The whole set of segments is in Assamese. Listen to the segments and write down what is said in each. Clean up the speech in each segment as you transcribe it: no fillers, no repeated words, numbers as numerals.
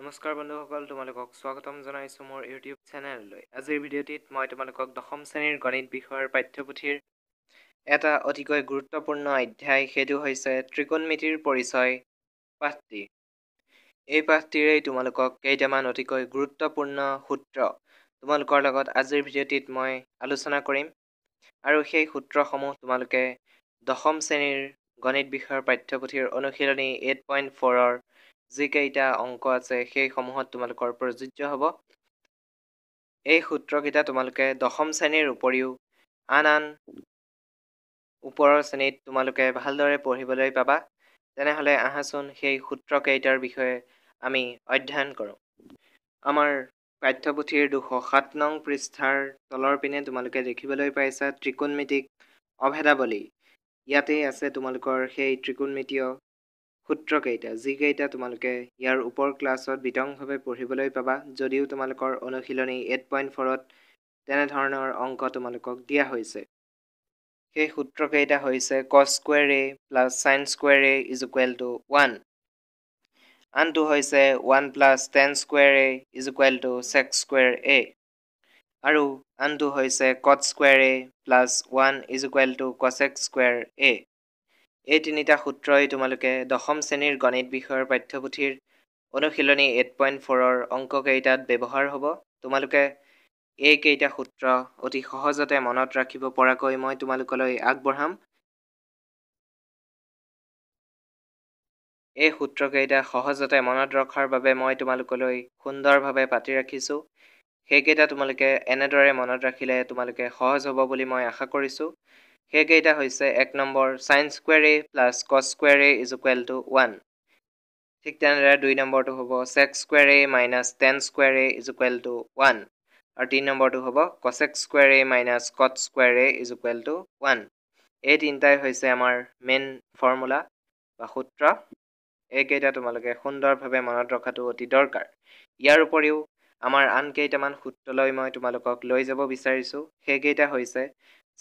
নমস্কাৰ বন্ধুসকল, তোমালোকক স্বাগতম জনাইছো মোৰ YouTube চেনেললৈ। আজিৰ ভিডিঅ'টিত মই তোমালোকক দশম শ্ৰেণীৰ গণিত বিষয়ৰ পাঠ্যপুথিৰ এটা অতিকৈ গুৰুত্বপূৰ্ণ অধ্যায়, সেইটো হৈছে ত্ৰিকোণমিতিৰ পৰিচয় পাঠটি। এই পাঠটিৰে তোমালোকক কেইটামান অতিকৈ গুৰুত্বপূৰ্ণ সূত্ৰ তোমালোকৰ লগত আজিৰ ভিডিঅ'টিত মই আলোচনা কৰিম, আৰু সেই সূত্ৰসমূহ তোমালোকে দশম শ্ৰেণীৰ গণিত বিষয়ৰ পাঠ্যপুথিৰ অনুশীলনী 8.4 ৰ জিকেইটা অংক আছে সেই সমূহত তোমালোকৰ প্ৰযোজ্য হ'ব। এই সূত্ৰকেইটা তোমালোকে দশম শ্ৰেণীৰ উপৰিও আন ওপৰৰ শ্ৰেণীত তোমালোকে ভালদৰে পঢ়িবলৈ পাবা। তেনেহ'লে আহাচোন সেই সূত্ৰকেইটাৰ বিষয়ে আমি অধ্যয়ন কৰোঁ। আমাৰ পাঠ্যপুথিৰ 207 নং পৃষ্ঠাৰ তলৰ পিনে তোমালোকে দেখিবলৈ পাইছা ত্ৰিকোণমিতিক অভেদাৱলী। ইয়াতেই আছে তোমালোকৰ সেই ত্ৰিকোণমিতীয় সূত্ৰকেইটা, যিকেইটা তোমালোকে ইয়াৰ ওপৰ ক্লাছত বিতংভাৱে পঢ়িবলৈ পাবা, যদিও তোমালোকৰ অনুশীলনী 8.4ত তেনেধৰণৰ অংক তোমালোকক দিয়া হৈছে। সেই সূত্ৰকেইটা হৈছে cos square A plus sin square A is equal to 1, আনটো হৈছে 1 plus tan square A is equal to sec square A, আৰু আনটো হৈছে cos square A plus 1 is equal to cosec square A. এই তিনিটা সূত্ৰই তোমালোকে দশম শ্ৰেণীৰ গণিত বিষয়ৰ পাঠ্যপুথিৰ অনুশীলনী 8.4ৰ অংককেইটাত ব্যৱহাৰ হ'ব। তোমালোকে এইকেইটা সূত্ৰ অতি সহজতে মনত ৰাখিব পৰাকৈ মই তোমালোকলৈ আগবঢ়াম। এই সূত্ৰকেইটা সহজতে মনত ৰখাৰ বাবে মই তোমালোকলৈ সুন্দৰভাৱে পাতি ৰাখিছোঁ। সেইকেইটা তোমালোকে এনেদৰে মনত ৰাখিলে তোমালোকে সহজ হ'ব বুলি মই আশা কৰিছোঁ। সেইকেইটা হৈছে 1 number sin square A plus cos square A is equal to 1, ঠিক তেনেদৰে 2 নম্বৰটো হ'ব sec square A minus tan square A is equal to 1, আৰু 3 নম্বৰটো হ'ব cosec square A minus cos square A is equal to 1। এই তিনিটাই হৈছে আমাৰ মেইন ফৰ্মুলা বা সূত্ৰ। এইকেইটা তোমালোকে সুন্দৰভাৱে মনত ৰখাটো অতি দৰকাৰ। ইয়াৰ উপৰিও আমাৰ আন কেইটামান সূত্ৰলৈ মই তোমালোকক লৈ যাব বিচাৰিছোঁ। সেইকেইটা হৈছে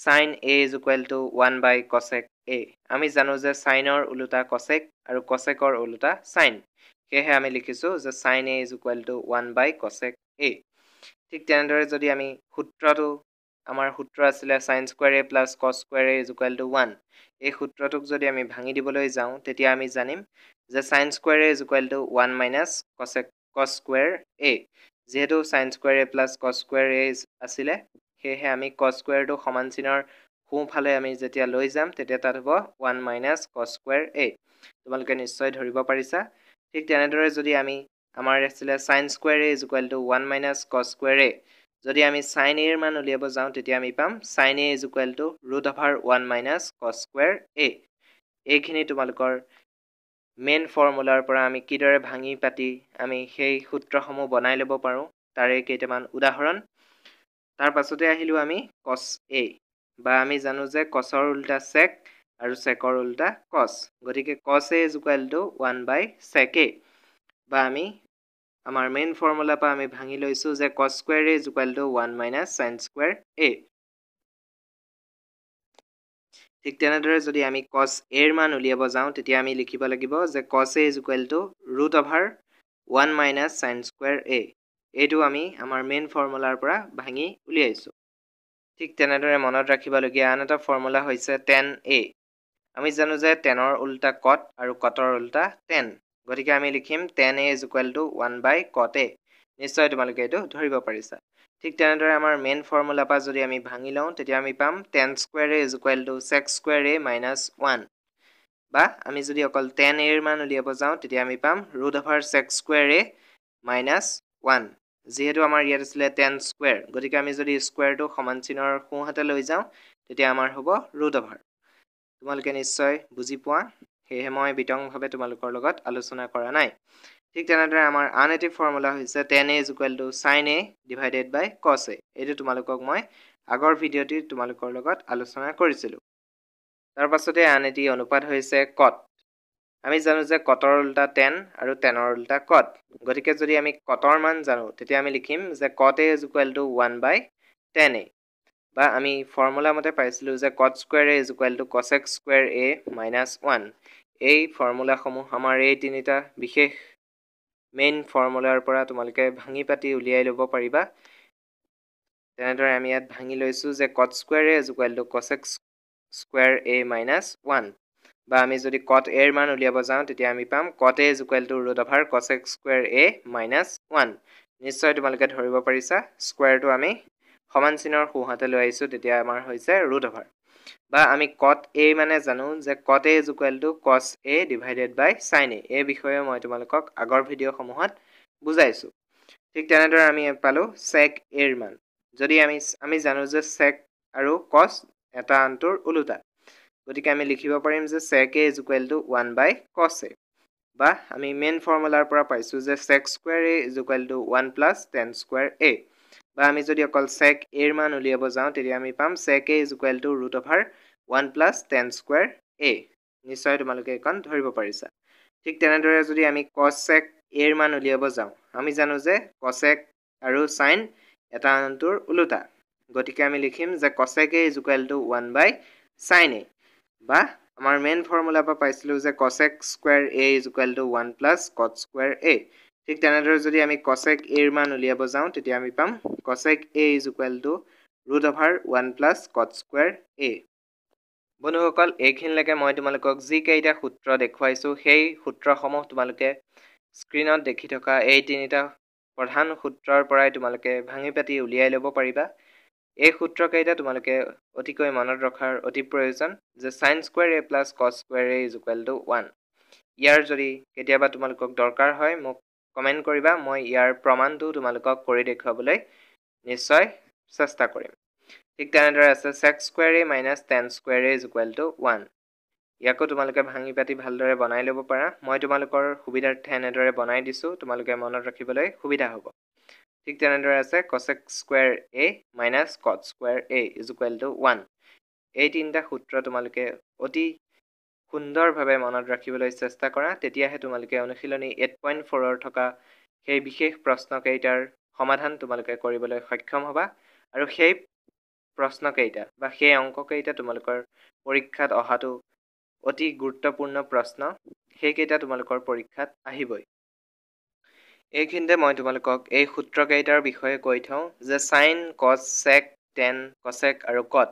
sin a is equal to 1 by cosec a। আমি জানো যে সাইনৰ ওলোটা কছেক আৰু কছেকৰ ওলোটা সাইন, সেয়েহে আমি লিখিছোঁ যে sin a is equal to 1 by cosec a। ঠিক তেনেদৰে যদি আমি সূত্ৰটো, আমাৰ সূত্ৰ আছিলে sin square a plus cos square a is equal to 1, এই সূত্ৰটোক যদি আমি ভাঙি দিবলৈ যাওঁ তেতিয়া আমি জানিম যে sin square a is equal to 1 minus cos square a। যেহেতু sin square a plus cos square a আছিলে, সেয়েহে আমি cos square টো সমান চিনৰ সোঁফালে আমি যেতিয়া লৈ যাম তেতিয়া তাত হ'ব 1 মাইনাছ cos square a। তোমালোকে নিশ্চয় ধৰিব পাৰিছা। ঠিক তেনেদৰে যদি আমি, আমাৰ আছিলে sin square a is equal to 1 minus cos square a, যদি আমি sin a ৰ মান উলিয়াব যাওঁ তেতিয়া আমি পাম sin a is equal to root over 1 minus cos square a। এইখিনি তোমালোকৰ মেইন ফৰ্মুলাৰ পৰা আমি কিদৰে ভাঙি পাতি আমি সেই সূত্ৰসমূহ বনাই ল'ব পাৰোঁ তাৰে কেইটামান উদাহৰণ। তাৰ পাছতে আহিলোঁ আমি কছ এ, বা আমি জানো যে কছৰ উল্টা চেক আৰু চেকৰ উল্টা কছ, গতিকে cos A is equal to 1 by sec A. বা আমি আমাৰ মেইন ফৰ্মুলাৰ পৰা আমি ভাঙি লৈছোঁ যে cos square A is equal to 1 minus sin square A. ঠিক তেনেদৰে যদি আমি কছ এৰ মান উলিয়াব যাওঁ তেতিয়া আমি লিখিব লাগিব যে cos A is equal to root over 1 minus sin square A. এইটো আমি আমাৰ মেইন ফৰ্মুলাৰ পৰা ভাঙি উলিয়াইছোঁ। ঠিক তেনেদৰে মনত ৰাখিবলগীয়া আন এটা ফৰ্মুলা হৈছে টেন এ। আমি জানো যে টেনৰ উল্টা কট আৰু কটৰ উল্টা টেন, গতিকে আমি লিখিম tan A is equal to 1 by cot A. নিশ্চয় তোমালোকে এইটো ধৰিব পাৰিছা। ঠিক তেনেদৰে আমাৰ মেইন ফৰ্মুলাৰ পৰা যদি আমি ভাঙি লওঁ তেতিয়া আমি পাম tan square A is equal to sec square A minus 1, বা আমি যদি অকল টেন এৰ মান উলিয়াব যাওঁ তেতিয়া আমি পাম root over sec square A minus 1। যিহেতু আমাৰ ইয়াত আছিলে টেন স্কুৱেৰ, গতিকে আমি যদি স্কুৱেৰটো সমান চিনৰ সোঁহাতে লৈ যাওঁ তেতিয়া আমাৰ হ'ব ৰুট অভাৰ। তোমালোকে নিশ্চয় বুজি পোৱা, সেয়েহে মই বিতংভাৱে তোমালোকৰ লগত আলোচনা কৰা নাই। ঠিক তেনেদৰে আমাৰ আন এটি ফৰ্মুলা হৈছে tan A is equal to sin A divided by cos A. এইটো তোমালোকক মই আগৰ ভিডিঅ'টিত তোমালোকৰ লগত আলোচনা কৰিছিলোঁ। তাৰ পাছতে আন এটি অনুপাত হৈছে কট। আমি জানো যে কটৰ উল্টা টেন আৰু টেনৰ উল্টা কট, গতিকে যদি আমি কটৰ মান জানো তেতিয়া আমি লিখিম যে cot A is equal to 1 by tan A, বা আমি ফৰ্মুলা মতে পাইছিলোঁ যে cot square A is equal to cosec square A minus 1। এই ফৰ্মুলাসমূহ আমাৰ এই তিনিটা বিশেষ main formula পৰা তোমালকে ভাঙি পাতি উলিয়াই লব পাৰিবা তেনেদৰে আমি ইয়াত ভাঙি লৈছো যে cot square is equal to cosec square a minus 1 বা আমি যদি cot a মান উলিয়াব যাওঁ তেতিয়া আমি পাম cot a is equal to root over cosec square a minus 1 নিশ্চয় তোমালকে ধৰিব পাৰিছা square টো আমি সমান চিনৰ সোঁহাতে লৈ আইছো তেতিয়া আমাৰ হৈছে root over বা আমি cot a মানে জানো যে cot a is equal to cos a divided by sin a এই বিষয়ে মই তোমালোকক আগৰ ভিডিও সমূহত বুজাইছো ঠিক তেনেদৰে আমি পালো sec a ৰ মান যদি আমি জানো যে sec আৰু cos এটা অন্তৰ উলুটা গতিকে আমি লিখিব পাৰিম যে sec a is equal to 1 by cos a বা আমি মেইন ফৰ্মুলাৰ পৰা পাইছো যে sec square a is equal to 1 plus tan square a বা আমি যদি অকল sec a এর মান উলিয়াব যাওঁ তেতিয়া আমি পাম sec a is equal to root over 1 plus tan square a নিশ্চয় তোমালোকে একন ধৰিব পাৰিছা ঠিক তেনেদৰে যদি আমি cosec a এৰ মান উলিয়াব যাওঁ আমি জানো যে cosec আৰু sin এটা অন্তৰ উলুটা গতিকে আমি লিখিম যে cosec a is equal to 1 by sin a বা আমাৰ মেইন ফৰ্মুলা পৰা পাইছিলো যে cosec square a is equal to 1 plus cot square a ঠিক তেনেদৰে যদি আমি cosec a এর মান উলিয়াব যাওঁ তেতিয়া আমি পাম cosec a is equal to root over 1 plus cot square a বন্ধুসকল এইখিন লাগে মই তোমালোকক জি কেইটা সূত্ৰ দেখুৱাইছো সেই সূত্ৰসমূহ তোমালোকে স্ক্ৰিনত দেখি থকা এই তিনিটা প্ৰধান সূত্ৰৰ পৰাই তোমালোকে ভাঙি পাতি উলিয়াই লব পাৰিবা এই সূত্ৰ কেইটা তোমালোকে অতিকৈ মনত ৰখাৰ অতি প্ৰয়োজন যে sin square a plus cos square a is equal to 1 ইয়াৰ যদি কেতিয়াবা তোমালোকক দৰকাৰ হয় মোক কমেন্ট কৰিবা মই ইয়াৰ প্ৰমাণটো তোমালোকক কৰি দেখাবলৈ নিশ্চয় চেষ্টা কৰিম ঠিক তেনেদৰে আছে sec square a minus tan square a is equal to 1 ইয়াকো তোমালোকে ভাঙি পাতি ভালদৰে বনাই লব পাৰা মই তোমালোকৰ সুবিধাৰ্থে এনেদৰে বনাই দিছো তোমালোকে মনত ৰাখিবলৈ সুবিধা হ'ব ঠিক তেনেদৰে আছে cosec square a minus cot square a is equal to 1 এই তিনটা সূত্ৰ তোমালোকে অতি সুন্দৰভাৱে মনত ৰাখিবলৈ চেষ্টা কৰা তেতিয়াহে তোমালোকে অনুশীলনী 8.4 ৰ থকা সেই বিশেষ প্ৰশ্নকেইটাৰ সমাধান তোমালোকে কৰিবলৈ সক্ষম হ'বা আৰু সেই প্ৰশ্নকেইটা বা সেই অংককেইটা তোমালোকৰ পৰীক্ষাত অহাটো অতি গুৰুত্বপূৰ্ণ প্ৰশ্ন সেইকেইটা তোমালোকৰ পৰীক্ষাত আহিবই এইখিনিতে মই তোমালোকক এই সূত্ৰকেইটাৰ বিষয়ে কৈ থওঁ যে sin cos sec tan cosec আৰু cot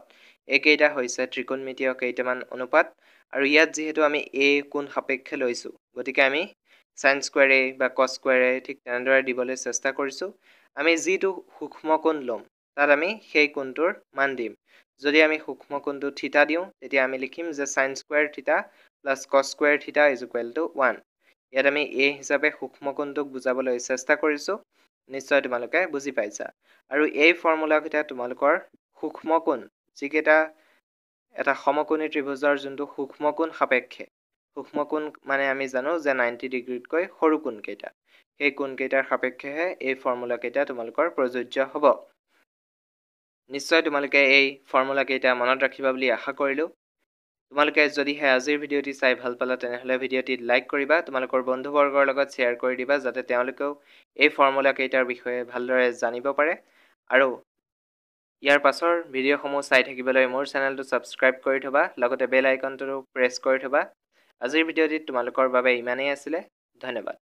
এইকেইটা হৈছে ত্ৰিকোণমিতীয় কেইটামান অনুপাত আৰু ইয়াত যেহেতু আমি a কোণ সাপেক্ষে লৈছো গতিকে আমি sin square a বা cos square a ঠিক তেনেদৰে দিবলৈ চেষ্টা কৰিছো আমি যেটো সূক্ষ্ম কোণ লম তাত আমি সেই কোণটোৰ মান দিম যদি আমি সূক্ষ্ম কোণটো থিটা দিওঁ তেতিয়া আমি লিখিম যে sin square theta plus cos square theta is equal to 1 ইয়াত আমি a হিচাপে সূক্ষ্ম কোণটোক বুজাবলৈ চেষ্টা কৰিছো নিশ্চয় তোমালোকে বুজি পাইছা আৰু এই ফৰ্মুলা কিটা তোমালোকৰ সূক্ষ্ম কোণ যিকেটা এটা সমকোণী ত্ৰিভুজৰ যোনটো সূক্ষ্ম কোণ সাপেক্ষে সূক্ষ্ম কোণ মানে আমি জানো যে 90 ডিগ্ৰীত কৈ সৰু কোণ কেইটা সেই কোণ কেইটাৰ সাপেক্ষে এই ফৰ্মুলা কিটা তোমালোকৰ প্ৰযোজ্য হ'ব নিশ্চয় তোমালোকে এই ফৰ্মুলা কিটা মনত ৰাখিবা বুলি আশা কৰিলো তোমালোকে যদি হে আজিৰ ভিডিওটি চাই ভাল পালা তেনেহলে ভিডিওটি লাইক কৰিবা তোমালোকৰ বন্ধুবৰ্গৰ লগত শ্বেয়াৰ কৰি দিবা যাতে তেওঁলোকেও এই ফৰ্মুলা কিটাৰ বিষয়ে ভালদৰে জানিব পাৰে আৰু ইয়াৰ পাছৰ ভিডিওসমূহ চাই থাকিবলৈ মোৰ চেনেলটো সাবস্ক্ৰাইব কৰি থবা লগতে বেল আইকনটো প্ৰেছ কৰি থবা আজিৰ ভিডিওটি তোমালোকৰ বাবে ইমানেই আছিল ধন্যবাদ